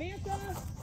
Manta!